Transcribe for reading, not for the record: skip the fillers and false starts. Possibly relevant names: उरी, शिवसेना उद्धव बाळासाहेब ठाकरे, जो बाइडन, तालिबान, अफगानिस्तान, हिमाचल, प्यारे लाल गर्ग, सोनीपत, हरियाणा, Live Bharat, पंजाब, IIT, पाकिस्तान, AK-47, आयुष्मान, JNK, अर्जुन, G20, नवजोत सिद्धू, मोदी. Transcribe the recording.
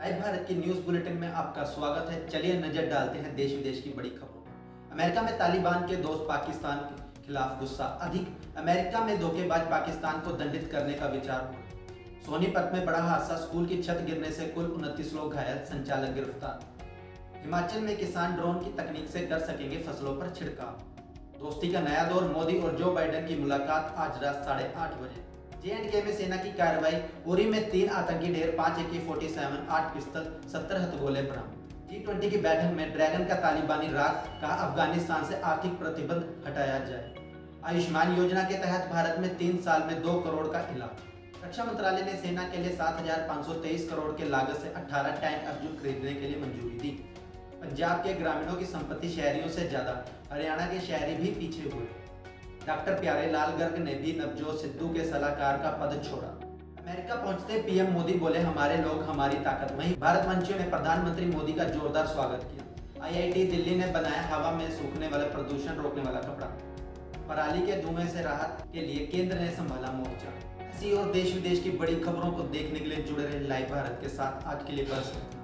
Live Bharat के news bulletin में आपका स्वागत है। चलिए नजर डालते हैं देश विदेश की बड़ी खबरों पर। अमेरिका में तालिबान के दोस्त पाकिस्तान के खिलाफ गुस्सा अधिक। अमेरिका में धोखेबाज पाकिस्तान को दंडित करने का विचार। सोनीपत में बड़ा हादसा, स्कूल की छत गिरने से कुल 29 लोग घायल, संचालक गिरफ्तार। हिमाचल में किसान ड्रोन की तकनीक से कर सकेंगे फसलों पर छिड़काव। दोस्ती का नया दौर, मोदी और जो बाइडन की मुलाकात आज रात 8:30 बजे। JNK में सेना की कार्रवाई, उरी में 3 आतंकी ढेर, 5 AK-47, 8 पिस्तल, 70 हथगोले बरामद। G20 की बैठक में ड्रैगन का तालिबानी राग, कहा अफगानिस्तान से आर्थिक प्रतिबंध हटाया जाए। आयुष्मान योजना के तहत भारत में 3 साल में 2 करोड़ का इलाज। रक्षा मंत्रालय ने सेना के लिए 7,523 करोड़ के लागत से 18 टैंक अर्जुन खरीदने के लिए मंजूरी दी। पंजाब के ग्रामीणों की संपत्ति शहरियों से ज्यादा, हरियाणा के शहरी भी पीछे हुए। डॉक्टर प्यारे लाल गर्ग ने भी नवजोत सिद्धू के सलाहकार का पद छोड़ा। अमेरिका पहुंचते PM मोदी बोले, हमारे लोग हमारी ताकत। वहीं भारत मंच में प्रधानमंत्री मोदी का जोरदार स्वागत किया। IIT दिल्ली ने बनाया हवा में सूखने वाला प्रदूषण रोकने वाला कपड़ा। पराली के धुएं से राहत के लिए केंद्र ने संभाला मोर्चा। ऐसी और देश विदेश की बड़ी खबरों को देखने के लिए जुड़े रहे लाइव भारत के साथ। आज के लिए बस।